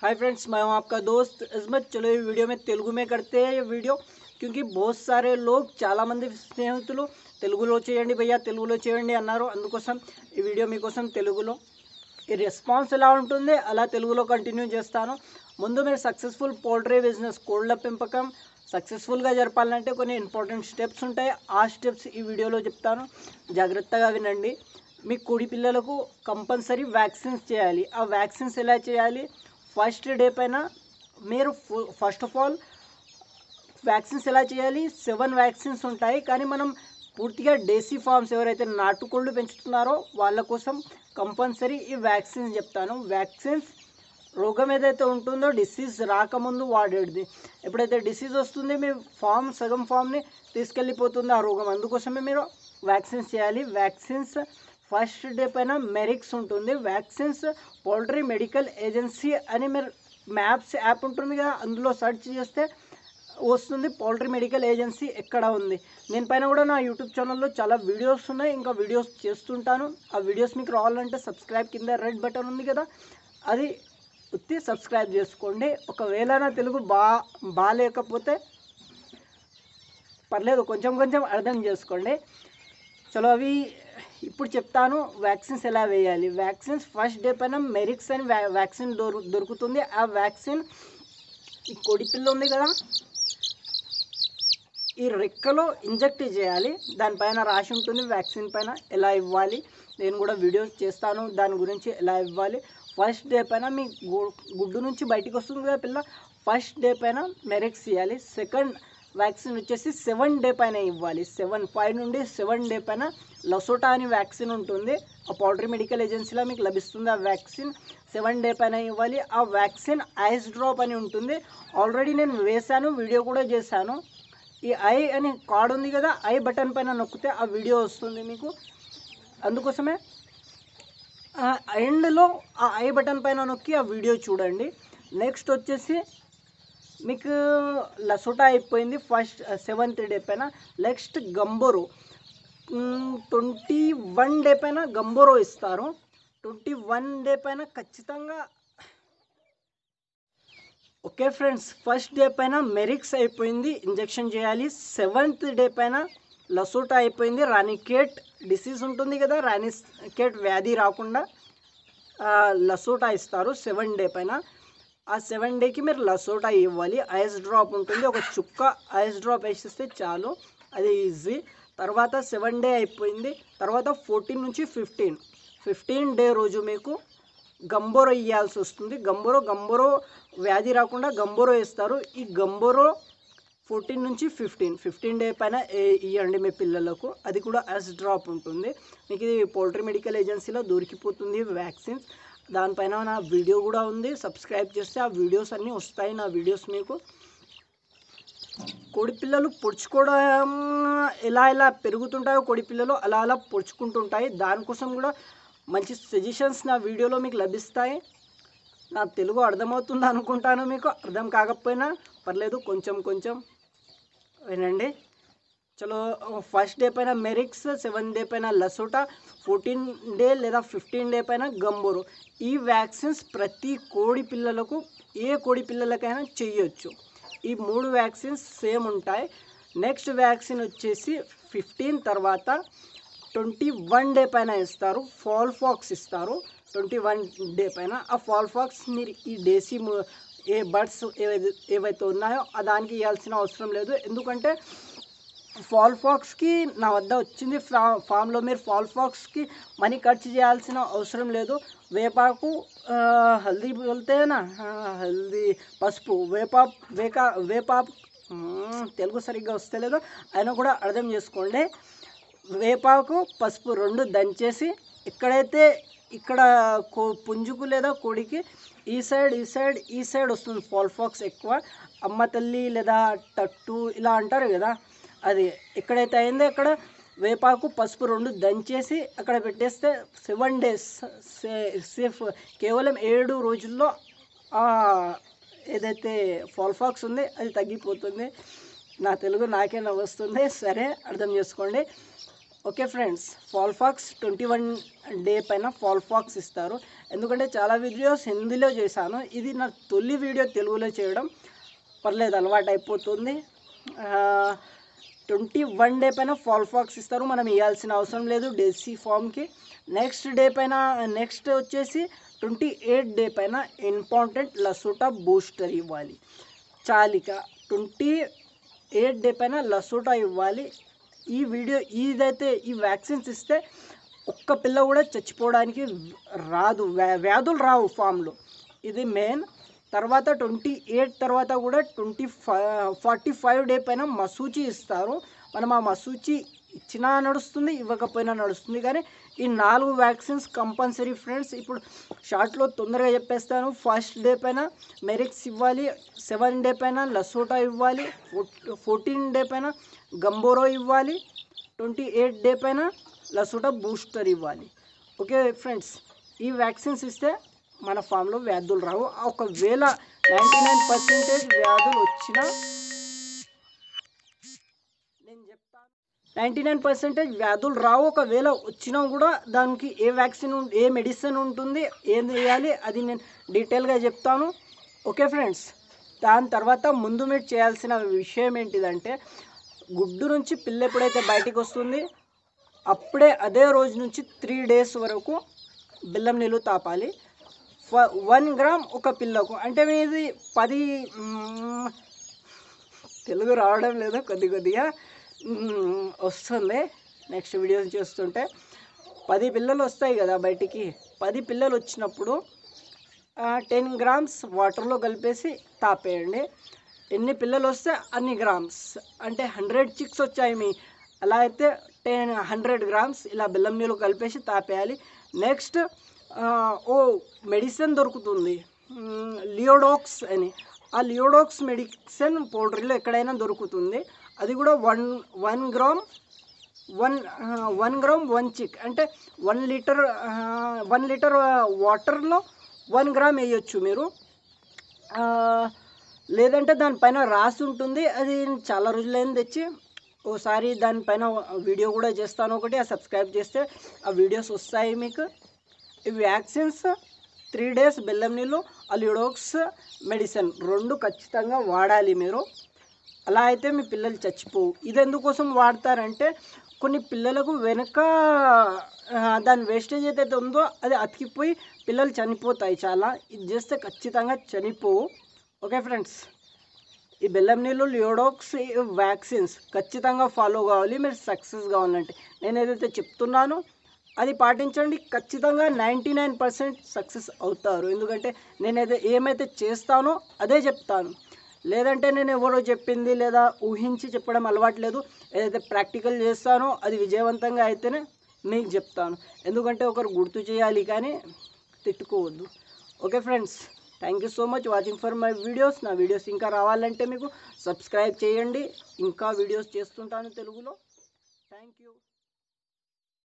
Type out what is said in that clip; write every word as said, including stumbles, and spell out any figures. Hi friends, मैं हूं आपका दोस्त इसमें। चलो ये वीडियो में तेलुगु में करते हैं ये वीडियो, क्योंकि बहुत सारे लोग चाला मंदी स्नेहितुलु तेलुगुलो चेयंडी भैया तेलुगुलो चेयंडी अन्नारो। अंदुकोसम ई वीडियो मीकोसम तेलुगुलो ఈ రెస్పాన్స్ ఎలా ఉంటుంది అలా తెలుగులో కంటిన్యూ చేస్తాను। ముందు మీరు సక్సెస్ఫుల్ పౌల్ట్రీ బిజినెస్ కోళ్ళ పెంపకం సక్సెస్ఫుల్గా జరపాలంటే కొన్ని ఇంపార్టెంట్ స్టెప్స్ ఉంటాయి। ఆ స్టెప్స్ ఈ వీడియోలో చెప్తాను, జాగ్రత్తగా వినండి। మీ కోడి పిల్లలకు కంపల్సరీ వ్యాక్సిన్స్ చేయాలి। ఆ వ్యాక్సిన్స్ ఎలా చేయాలి? ఫస్ట్ డే పైన మీరు ఫస్ట్ ఆఫ్ ఆల్ వ్యాక్సిన్స్ ఎలా చేయాలి? సెవెన్ వ్యాక్సిన్స్ ఉంటాయి, కానీ మనం పూర్తిగా డేసీ ఫార్మ్స్ ఎవరైతే నాటుకోళ్ళు పెంచుతున్నారో వాళ్ళ కోసం కంపల్సరీ ఈ వ్యాక్సిన్స్ చెప్తాను। వ్యాక్సిన్స్ రోగం ఏదైతే ఉంటుందో డిసీజ్ రాకముందు వాడేది। ఎప్పుడైతే డిసీజ్ వస్తుంది మీ ఫామ్ సగం ఫామ్ని తీసుకెళ్ళిపోతుంది ఆ రోగం, అందుకోసమే మీరు వ్యాక్సిన్స్ చేయాలి। వ్యాక్సిన్స్ ఫస్ట్ డే పైన మెరిక్స్ ఉంటుంది, వ్యాక్సిన్స్ పౌల్ట్రీ మెడికల్ ఏజెన్సీ అని మీరు మ్యాప్స్ యాప్ ఉంటుంది కదా అందులో సెర్చ్ చేస్తే వస్తుంది పౌల్ట్రీ మెడికల్ ఏజెన్సీ ఎక్కడ ఉంది। దీనిపైన కూడా నా యూట్యూబ్ ఛానల్లో చాలా వీడియోస్ ఉన్నాయి, ఇంకా వీడియోస్ చేస్తుంటాను। ఆ వీడియోస్ మీకు రావాలంటే సబ్స్క్రైబ్ కింద రెడ్ బటన్ ఉంది కదా అది ఉత్తి సబ్స్క్రైబ్ చేసుకోండి। ఒకవేళ నా తెలుగు బా బాగాలేకపోతే పర్లేదు, కొంచెం కొంచెం అర్థం చేసుకోండి। చలో అవి ఇప్పుడు చెప్తాను వ్యాక్సిన్స్ ఎలా వేయాలి। వ్యాక్సిన్స్ ఫస్ట్ డే పైన మెరిక్స్ అని వ్యా వ్యాక్సిన్ దొరు దొరుకుతుంది ఆ వ్యాక్సిన్ ఈ కోడి పిల్ల ఉంది కదా ఈ రెక్కలో ఇంజెక్ట్ చేయాలి। దానిపైన రాసి ఉంటుంది వ్యాక్సిన్ పైన ఎలా ఇవ్వాలి, నేను కూడా వీడియోస్ చేస్తాను దాని గురించి ఎలా ఇవ్వాలి। ఫస్ట్ డే పైన మీ గుడ్డు నుంచి బయటకు వస్తుంది కదా పిల్ల, ఫస్ట్ డే పైన మెరిక్స్ ఇవ్వాలి। సెకండ్ వ్యాక్సిన్ వచ్చేసి సెవెన్ డే పైన ఇవ్వాలి, సెవెన్ ఫైవ్ నుండి సెవెన్ డే పైన లసోటా అని వ్యాక్సిన్ ఉంటుంది ఆ పౌల్ట్రీ మెడికల్ ఏజెన్సీలో మీకు లభిస్తుంది ఆ వ్యాక్సిన్ సెవెన్ డే పైన ఇవ్వాలి। ఆ వ్యాక్సిన్ ఐస్ డ్రాప్ అని ఉంటుంది, ఆల్రెడీ నేను వేశాను వీడియో కూడా చేశాను। ఈ ఐ అనే కార్డ్ ఉంది కదా ఐ బటన్ పైన నొక్కితే ఆ వీడియో వస్తుంది మీకు, అందుకోసమే ఎండ్లో ఆ ఐ బటన్ పైన నొక్కి ఆ వీడియో చూడండి। నెక్స్ట్ వచ్చేసి మీకు లసోటా అయిపోయింది ఫస్ట్ సెవెంత్ డే పైన, next Gumboro twenty one day పైన గంబోరో ఇస్తారు। ట్వంటీ వన్ డే పైన ఖచ్చితంగా ఓకే ఫ్రెండ్స్, ఫస్ట్ డే పైన మెరిక్స్ అయిపోయింది ఇంజెక్షన్ చేయాలి, సెవెంత్ డే పైన లసోటా అయిపోయింది రానికేట్ డిసీజ్ ఉంటుంది కదా రానికేట్ వ్యాధి రాకుండా లసోటా ఇస్తారు సెవెన్ డే పైన। ఆ సెవెన్ డేకి మీరు లసోటా ఇవ్వాలి, ఐస్ డ్రాప్ ఉంటుంది ఒక చుక్క ఐస్ డ్రాప్ వేసిస్తే చాలు అది ఈజీ। తర్వాత సెవెన్ డే అయిపోయింది, తర్వాత ఫోర్టీన్ నుంచి ఫిఫ్టీన్ ఫిఫ్టీన్ డే రోజు మీకు గంబోరో ఇవ్వాల్సి వస్తుంది। గంబోరో గంబోరో వ్యాధి రాకుండా గంబోరో వేస్తారు। ఈ గంబోరో ఫోర్టీన్ నుంచి ఫిఫ్టీన్ ఫిఫ్టీన్ డే పైన ఇవ్వండి మీ పిల్లలకు, అది కూడా ఐస్ డ్రాప్ ఉంటుంది మీకు। ఇది పౌల్ట్రీ మెడికల్ ఏజెన్సీలో దొరికిపోతుంది వ్యాక్సిన్స్, దానిపైన నా వీడియో కూడా ఉంది సబ్స్క్రైబ్ చేస్తే ఆ వీడియోస్ అన్నీ వస్తాయి నా వీడియోస్ మీకు। కోడి పిల్లలు పొడుచుకోవడం ఎలా ఎలా పెరుగుతుంటాయో కోడి పిల్లలు అలా అలా పొడుచుకుంటుంటాయి, దానికోసం కూడా మంచి సజెషన్స్ నా వీడియోలో మీకు లభిస్తాయి। నా తెలుగు అర్థమవుతుంది అనుకుంటాను, మీకు అర్థం కాకపోయినా పర్లేదు కొంచెం కొంచెం వినండి। చలో ఫస్ట్ డే పైన మెరిక్స్, సెవెన్ డే పైన లసోటా, ఫోర్టీన్ డే లేదా ఫిఫ్టీన్ డే పైన గంబోరో, ఈ వ్యాక్సిన్స్ ప్రతి కోడి పిల్లలకు ఏ కోడి పిల్లలకైనా చేయొచ్చు, ఈ మూడు వ్యాక్సిన్స్ సేమ్ ఉంటాయి। నెక్స్ట్ వ్యాక్సిన్ వచ్చేసి ఫిఫ్టీన్ తర్వాత ట్వంటీ వన్ డే పైన ఇస్తారు ఫాల్ ఫాక్స్ ఇస్తారు ట్వంటీ వన్ డే పైన। ఆ ఫాల్ ఫాక్స్ మీరు ఈ డేసీ ఏ బర్డ్స్ ఏవైతే ఏవైతే ఉన్నాయో ఆ దానికి ఇవ్వాల్సిన అవసరం లేదు, ఎందుకంటే ఫాల్ ఫాక్స్కి నా వద్ద వచ్చింది ఫా ఫామ్లో మీరు ఫాల్ ఫాక్స్కి మనీ ఖర్చు చేయాల్సిన అవసరం లేదు। వేపాకు హల్దీ బోల్తేనా హల్దీ పసుపు వేపా వేకా వేపా తెలుగు సరిగ్గా వస్తలేదు అయినా కూడా అర్థం చేసుకోండి। వేపాకు పసుపు రెండు దంచేసి ఎక్కడైతే ఇక్కడ కో పుంజుకు లేదా కోడికి ఈ సైడ్ ఈ సైడ్ ఈ సైడ్ వస్తుంది ఫాల్ ఫాక్స్ ఎక్కువ, అమ్మ తల్లి లేదా తట్టు ఇలా అంటారు కదా అది ఎక్కడైతే అయిందో అక్కడ వేపాకు పసుపు రెండు దంచేసి అక్కడ పెట్టేస్తే సెవెన్ డేస్ సేఫ్ కేవలం ఏడు రోజుల్లో ఏదైతే ఫాల్ ఫాక్స్ ఉంది అది తగ్గిపోతుంది। నా తెలుగు నాకే నవ్వొస్తుంది, సరే అర్థం చేసుకోండి। Okay friends, fowl pox twenty one day పైన ఫాల్ ఫాక్స్ ఇస్తారు. ఎందుకంటే చాలా వీడియోస్ హిందీలో చేశాను, ఇది నా తొలి వీడియో తెలుగులో చేయడం. పర్లేదు, అలవాటు అయిపోతుంది. ట్వంటీ వన్ డే పైన ఫాల్ ఫాక్స్ ఇస్తారు, మనం ఇవ్వాల్సిన అవసరం లేదు డెసీ ఫామ్కి. నెక్స్ట్ డే పైన నెక్స్ట్ వచ్చేసి ట్వంటీ ఎయిట్ డే పైన ఇంపార్టెంట్ లసోటా బూస్టర్ ఇవ్వాలి. చాలిక ట్వంటీ ఎయిట్ డే పైన లసోటా ఇవ్వాలి. ఈ వీడియో ఇదైతే ఈ వ్యాక్సిన్స్ ఇస్తే ఒక్క పిల్ల కూడా చచ్చిపోవడానికి రాదు, వ్యాధులు రావు ఫామ్లో, ఇది మెయిన్. తర్వాత ట్వంటీ ఎయిట్ తర్వాత కూడా twenty five forty five day పైన మసూచి ఇస్తారు. మనం ఆ మసూచి ఇచ్చినా నడుస్తుంది, ఇవ్వకపోయినా నడుస్తుంది. కానీ ఈ నాలుగు వ్యాక్సిన్స్ కంపల్సరీ ఫ్రెండ్స్. ఇప్పుడు షార్ట్లో తొందరగా చెప్పేస్తాను. ఫస్ట్ డే పైన మెరిక్స్ ఇవ్వాలి, సెవెన్ డే పైన లసోటా ఇవ్వాలి, ఫోర్టీన్ డే పైన గంబోరో ఇవ్వాలి, ట్వంటీ ఎయిట్ డే పైన లసోటా బూస్టర్ ఇవ్వాలి. ఓకే ఫ్రెండ్స్, ఈ వ్యాక్సిన్స్ ఇస్తే మన ఫామ్లో వ్యాధులు రావు. ఒకవేళ నైంటీ నైన్ పర్సెంటేజ్ వ్యాధులు వచ్చినా నేను చెప్తాను, నైంటీ నైన్ పర్సెంటేజ్ వ్యాధులు రావు. ఒకవేళ వచ్చినా కూడా దానికి ఏ వ్యాక్సిన్, ఏ మెడిసిన్ ఉంటుంది, ఏం చేయాలి అది నేను డీటెయిల్గా చెప్తాను. ఓకే ఫ్రెండ్స్, దాని తర్వాత ముందు మీరు చేయాల్సిన విషయం ఏంటిదంటే, గుడ్డు నుంచి పిల్ల ఎప్పుడైతే బయటికి వస్తుంది అప్పుడే అదే రోజు నుంచి త్రీ డేస్ వరకు బెల్లం నీళ్ళు తాపాలి. వన్ గ్రామ్ ఒక పిల్లకు, అంటే మీది పది, తెలుగు రావడం లేదు, కొద్ది కొద్దిగా వస్తుంది నెక్స్ట్ వీడియోస్ చూస్తుంటే. పది పిల్లలు వస్తాయి కదా బయటికి, పది పిల్లలు వచ్చినప్పుడు టెన్ గ్రామ్స్ వాటర్లో కలిపేసి తాపేయండి. ఎన్ని పిల్లలు వస్తే అన్ని గ్రామ్స్, అంటే హండ్రెడ్ చిక్స్ వచ్చాయి మీ, అలా అయితే టెన్ హండ్రెడ్ గ్రామ్స్ ఇలా బెల్లం నీళ్ళు కలిపేసి తాపేయాలి. నెక్స్ట్ ఓ మెడిసిన్ దొరుకుతుంది లియోడాక్స్ అని, ఆ లియోడాక్స్ మెడిసిన్ పౌడర్లో ఎక్కడైనా దొరుకుతుంది. అది కూడా one one gram one one gram one chick, అంటే వన్ లీటర్ వన్ లీటర్ వాటర్లో వన్ గ్రామ్ వేయచ్చు మీరు. లేదంటే దానిపైన రాసి ఉంటుంది, అది చాలా రోజులైంది తెచ్చి, ఓసారి దానిపైన వీడియో కూడా చేస్తాను ఒకటి, ఆ సబ్స్క్రైబ్ చేస్తే ఆ వీడియోస్ వస్తాయి మీకు. ఈ వ్యాక్సిన్స్, త్రీ డేస్ బెల్లం నీళ్ళు, అలియోడాక్స్ మెడిసిన్ రెండు ఖచ్చితంగా వాడాలి మీరు. అలా అయితే మీ పిల్లలు చచ్చిపోవు. ఇది ఎందుకోసం వాడతారంటే, కొన్ని పిల్లలకు వెనక దాని వేస్టేజ్ ఏదైతే ఉందో అది అతికిపోయి పిల్లలు చనిపోతాయి చాలా, ఇది చేస్తే ఖచ్చితంగా చనిపోవు. ఓకే ఫ్రెండ్స్, ఈ బెల్లం నీళ్ళు, లియోడాక్స్ వ్యాక్సిన్స్ ఖచ్చితంగా ఫాలో కావాలి మీరు సక్సెస్ కావాలంటే. నేను ఏదైతే చెప్తున్నానో అది పాటించండి, ఖచ్చితంగా నైంటీ నైన్ పర్సెంట్ సక్సెస్ అవుతారు. ఎందుకంటే నేనైతే ఏమైతే చేస్తానో అదే చెప్తాను, లేదంటే నేను ఎవరో చెప్పింది లేదా ఊహించి చెప్పడం అలవాట్లేదు. ఏదైతే ప్రాక్టికల్ చేస్తానో అది విజయవంతంగా అయితేనే మీకు చెప్తాను. ఎందుకంటే ఒకరు గుర్తు చేయాలి కానీ తిట్టుకోవద్దు. Okay friends, thank you so much watching for my videos. నా వీడియోస్ ఇంకా రావాలంటే మీకు సబ్స్క్రైబ్ చేయండి, ఇంకా వీడియోస్ చేస్తుంటాను తెలుగులో. Thank you.